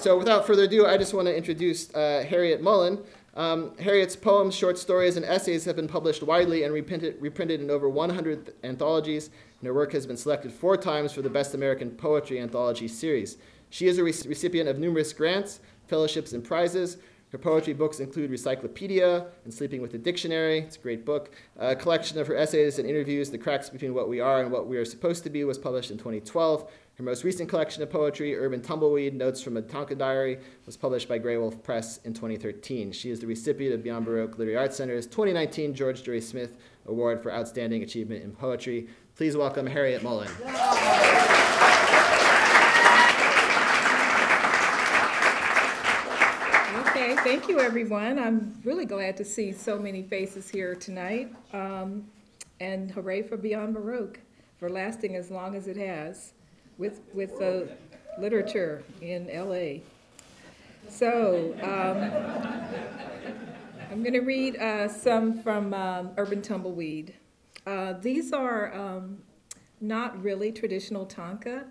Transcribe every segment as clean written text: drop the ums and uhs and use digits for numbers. So without further ado, I just want to introduce Harryette Mullen. Harriette's poems, short stories, and essays have been published widely and reprinted in over 100 anthologies, and her work has been selected 4 times for the Best American Poetry Anthology series. She is a recipient of numerous grants, fellowships, and prizes. Her poetry books include Recyclopedia and Sleeping with a Dictionary. It's a great book. A collection of her essays and interviews, The Cracks Between What We Are and What We Are Supposed to Be, was published in 2012. Her most recent collection of poetry, Urban Tumbleweed, Notes from a Tanka Diary, was published by Graywolf Press in 2013. She is the recipient of Beyond Baroque Literary Arts Center's 2019 George Durie Smith Award for Outstanding Achievement in Poetry. Please welcome Harryette Mullen. Okay, thank you, everyone. I'm really glad to see so many faces here tonight. And hooray for Beyond Baroque, for lasting as long as it has with the literature in LA. So I'm going to read some from Urban Tumbleweed. These are not really traditional Tanka.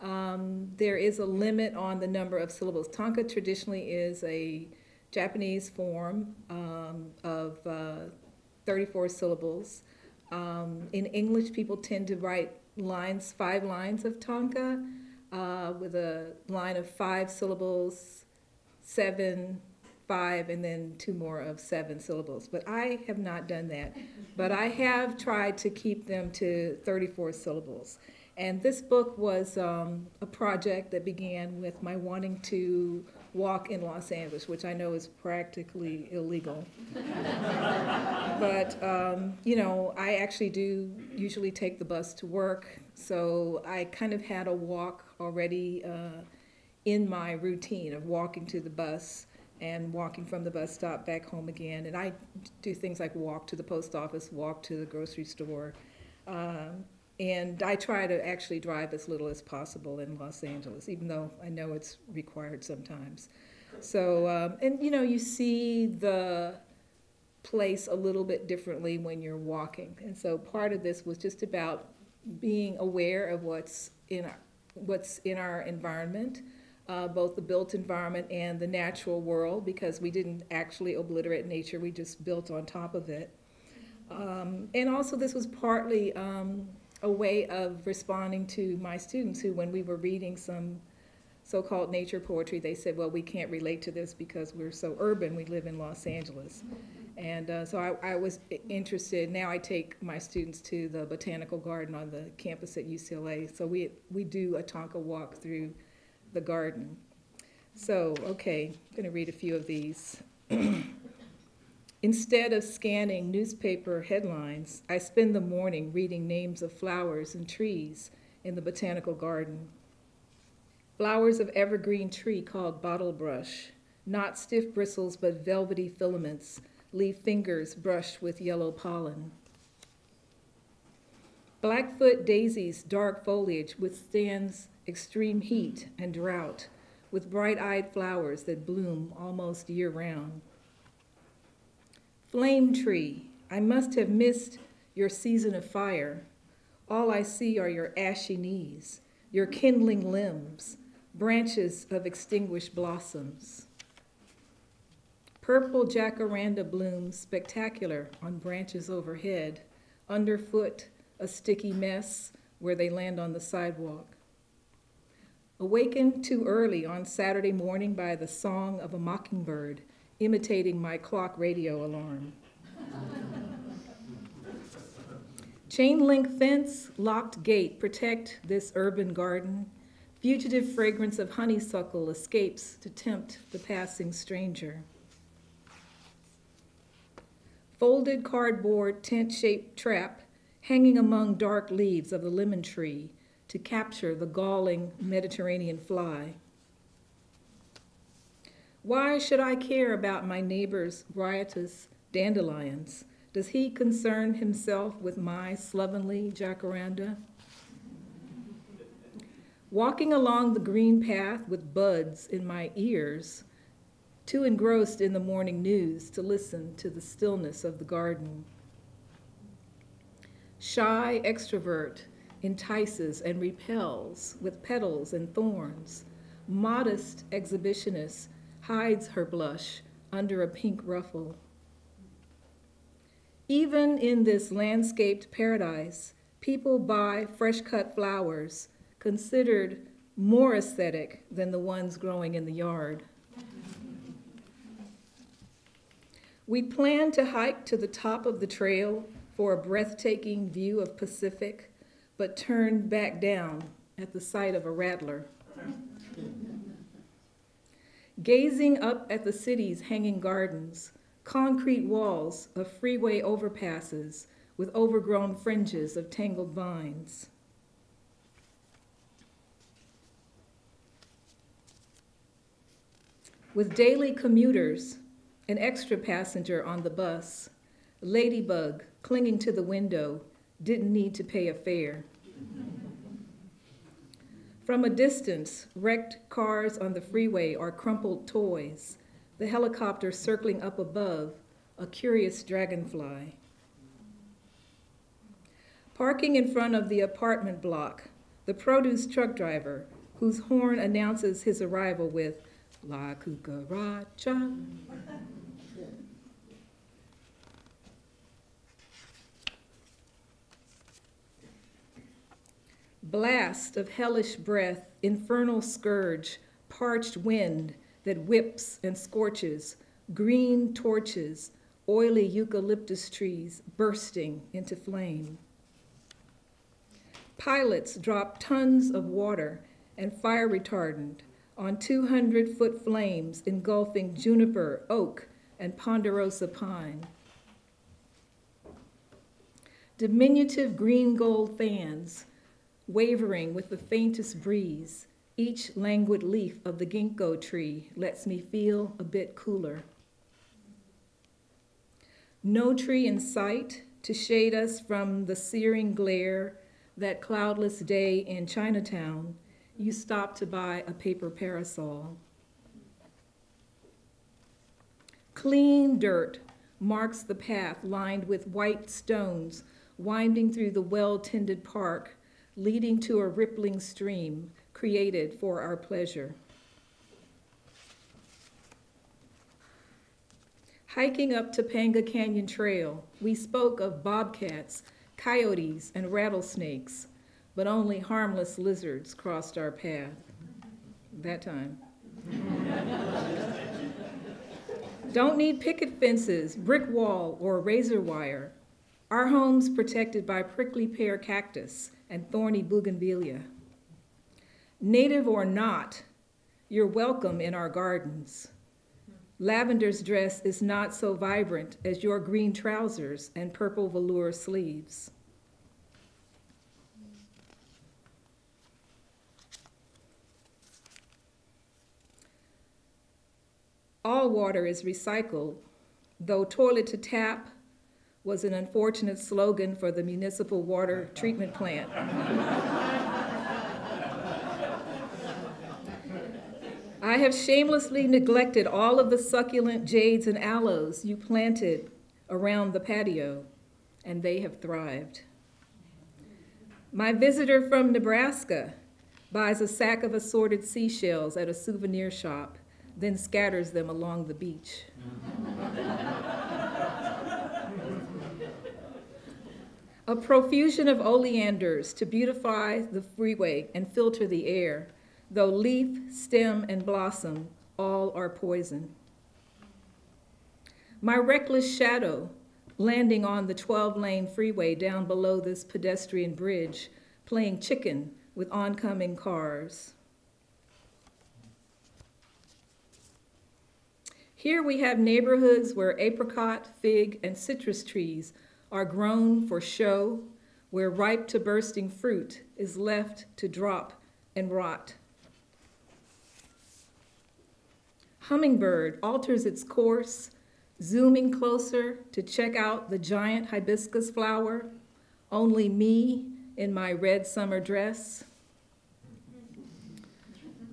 There is a limit on the number of syllables. Tanka traditionally is a Japanese form of 34 syllables. In English, people tend to write lines, 5 lines of Tanka, with a line of 5 syllables, 7, 5, and then 2 more of 7 syllables. But I have not done that. But I have tried to keep them to 34 syllables. And this book was a project that began with my wanting to walk in Los Angeles, which I know is practically illegal. But, you know, I actually do usually take the bus to work, so I kind of had a walk already in my routine of walking to the bus and walking from the bus stop back home again. And I do things like walk to the post office, walk to the grocery store. And I try to actually drive as little as possible in Los Angeles, even though I know it's required sometimes. So, and you know, you see the place a little bit differently when you're walking. And so part of this was just about being aware of what's in our environment, both the built environment and the natural world, because we didn't actually obliterate nature, we just built on top of it. And also this was partly a way of responding to my students who, when we were reading some so-called nature poetry, they said, well, we can't relate to this because we're so urban, we live in Los Angeles. And so I was interested. Now I take my students to the botanical garden on the campus at UCLA, so we do a Tanka walk through the garden. So, okay, I'm gonna read a few of these. Instead of scanning newspaper headlines, I spend the morning reading names of flowers and trees in the botanical garden. Flowers of evergreen tree called bottlebrush, not stiff bristles but velvety filaments, leave fingers brushed with yellow pollen. Blackfoot daisy's dark foliage withstands extreme heat and drought, with bright-eyed flowers that bloom almost year-round. Flame tree, I must have missed your season of fire. All I see are your ashy knees, your kindling limbs, branches of extinguished blossoms. Purple jacaranda blooms spectacular on branches overhead, underfoot a sticky mess where they land on the sidewalk. Awakened too early on Saturday morning by the song of a mockingbird, imitating my clock radio alarm. Chain link fence, locked gate, protect this urban garden. Fugitive fragrance of honeysuckle escapes to tempt the passing stranger. Folded cardboard tent-shaped trap hanging among dark leaves of the lemon tree to capture the galling Mediterranean fly. Why should I care about my neighbor's riotous dandelions? Does he concern himself with my slovenly jacaranda? Walking along the green path with buds in my ears, too engrossed in the morning news to listen to the stillness of the garden. Shy extrovert entices and repels with petals and thorns, modest exhibitionist hides her blush under a pink ruffle. Even in this landscaped paradise, people buy fresh-cut flowers considered more aesthetic than the ones growing in the yard. We plan to hike to the top of the trail for a breathtaking view of Pacific, but turn back down at the sight of a rattler. Gazing up at the city's hanging gardens, concrete walls of freeway overpasses with overgrown fringes of tangled vines. With daily commuters, an extra passenger on the bus, Ladybug, clinging to the window, didn't need to pay a fare. From a distance, wrecked cars on the freeway are crumpled toys, the helicopter circling up above, a curious dragonfly. Parking in front of the apartment block, the produce truck driver, whose horn announces his arrival with "La cucaracha." Blast of hellish breath, infernal scourge, parched wind that whips and scorches, green torches, oily eucalyptus trees bursting into flame. Pilots drop tons of water and fire retardant on 200-foot flames engulfing juniper, oak, and ponderosa pine. Diminutive green gold fans, wavering with the faintest breeze, each languid leaf of the ginkgo tree lets me feel a bit cooler. No tree in sight to shade us from the searing glare. That cloudless day in Chinatown, you stop to buy a paper parasol. Clean dirt marks the path lined with white stones, winding through the well-tended park, leading to a rippling stream created for our pleasure. Hiking up Topanga Canyon Trail, we spoke of bobcats, coyotes, and rattlesnakes, but only harmless lizards crossed our path. That time. Don't need picket fences, brick wall, or razor wire. Our home's protected by prickly pear cactus and thorny bougainvillea. Native or not, you're welcome in our gardens. Lavender's dress is not so vibrant as your green trousers and purple velour sleeves. All water is recycled, though toilet to tap was an unfortunate slogan for the municipal water treatment plant. I have shamelessly neglected all of the succulent jades and aloes you planted around the patio, and they have thrived. My visitor from Nebraska buys a sack of assorted seashells at a souvenir shop, then scatters them along the beach. A profusion of oleanders to beautify the freeway and filter the air, though leaf, stem, and blossom all are poison. My reckless shadow, landing on the 12-lane freeway down below this pedestrian bridge, playing chicken with oncoming cars. Here we have neighborhoods where apricot, fig, and citrus trees are grown for show, where ripe to bursting fruit is left to drop and rot. Hummingbird alters its course, zooming closer to check out the giant hibiscus flower, only me in my red summer dress.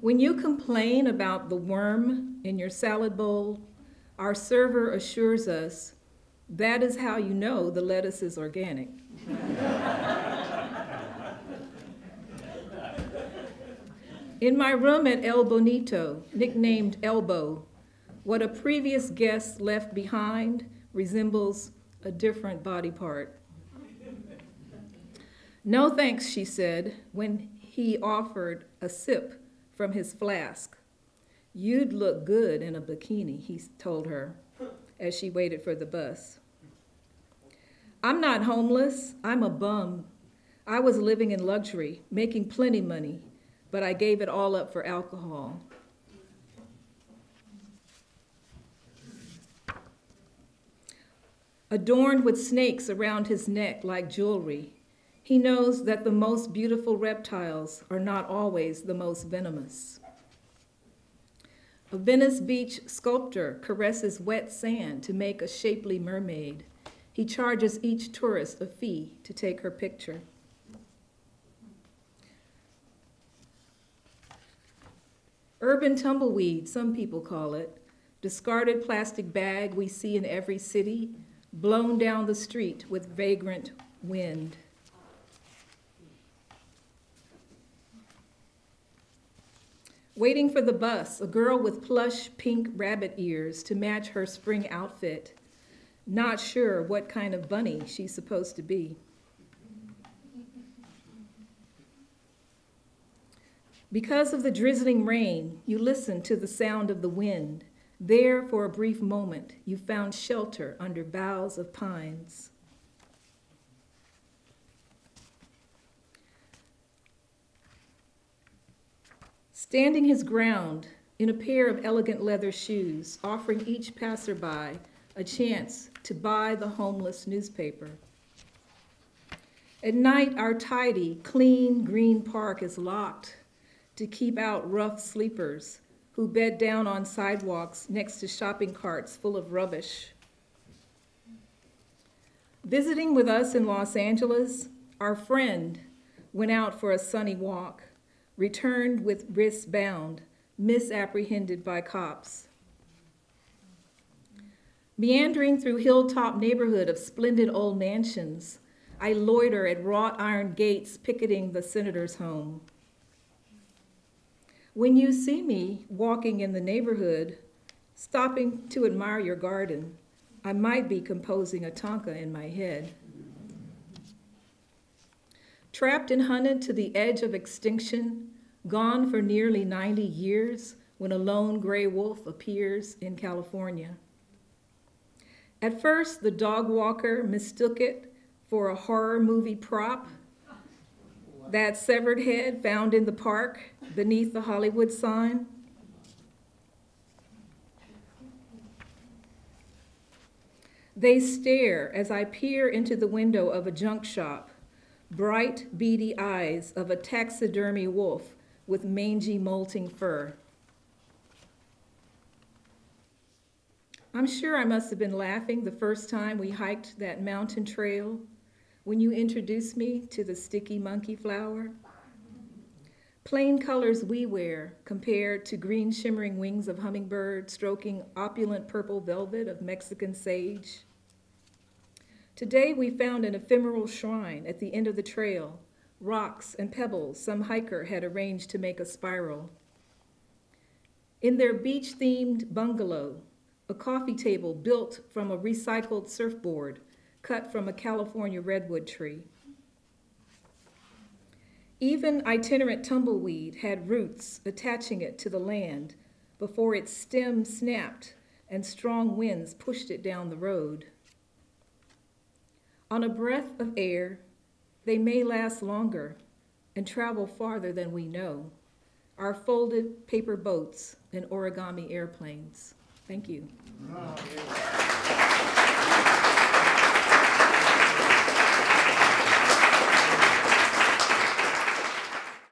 When you complain about the worm in your salad bowl, our server assures us that is how you know the lettuce is organic. In my room at El Bonito, nicknamed Elbow, what a previous guest left behind resembles a different body part. No thanks, she said, when he offered a sip from his flask. You'd look good in a bikini, he told her as she waited for the bus. I'm not homeless, I'm a bum. I was living in luxury, making plenty money, but I gave it all up for alcohol. Adorned with snakes around his neck like jewelry, he knows that the most beautiful reptiles are not always the most venomous. A Venice Beach sculptor caresses wet sand to make a shapely mermaid. He charges each tourist a fee to take her picture. Urban tumbleweed, some people call it, discarded plastic bag we see in every city, blown down the street with vagrant wind. Waiting for the bus, a girl with plush pink rabbit ears to match her spring outfit, not sure what kind of bunny she's supposed to be. Because of the drizzling rain, you listened to the sound of the wind. There, for a brief moment, you found shelter under boughs of pines. Standing his ground in a pair of elegant leather shoes, offering each passerby a chance to buy the homeless newspaper. At night, our tidy, clean, green park is locked to keep out rough sleepers who bed down on sidewalks next to shopping carts full of rubbish. Visiting with us in Los Angeles, our friend went out for a sunny walk, returned with wrists bound, misapprehended by cops. Meandering through hilltop neighborhood of splendid old mansions, I loiter at wrought iron gates picketing the senator's home. When you see me walking in the neighborhood, stopping to admire your garden, I might be composing a tanka in my head. Trapped and hunted to the edge of extinction, gone for nearly 90 years when a lone gray wolf appears in California. At first, the dog walker mistook it for a horror movie prop. That severed head found in the park beneath the Hollywood sign. They stare as I peer into the window of a junk shop, bright, beady eyes of a taxidermy wolf with mangy, molting fur. I'm sure I must have been laughing the first time we hiked that mountain trail, when you introduced me to the sticky monkey flower. Plain colors we wear compared to green shimmering wings of hummingbird stroking opulent purple velvet of Mexican sage. Today we found an ephemeral shrine at the end of the trail, rocks and pebbles some hiker had arranged to make a spiral. In their beach-themed bungalow, a coffee table built from a recycled surfboard cut from a California redwood tree. Even itinerant tumbleweed had roots attaching it to the land before its stem snapped and strong winds pushed it down the road. On a breath of air, they may last longer and travel farther than we know, our folded paper boats and origami airplanes. Thank you. Wow.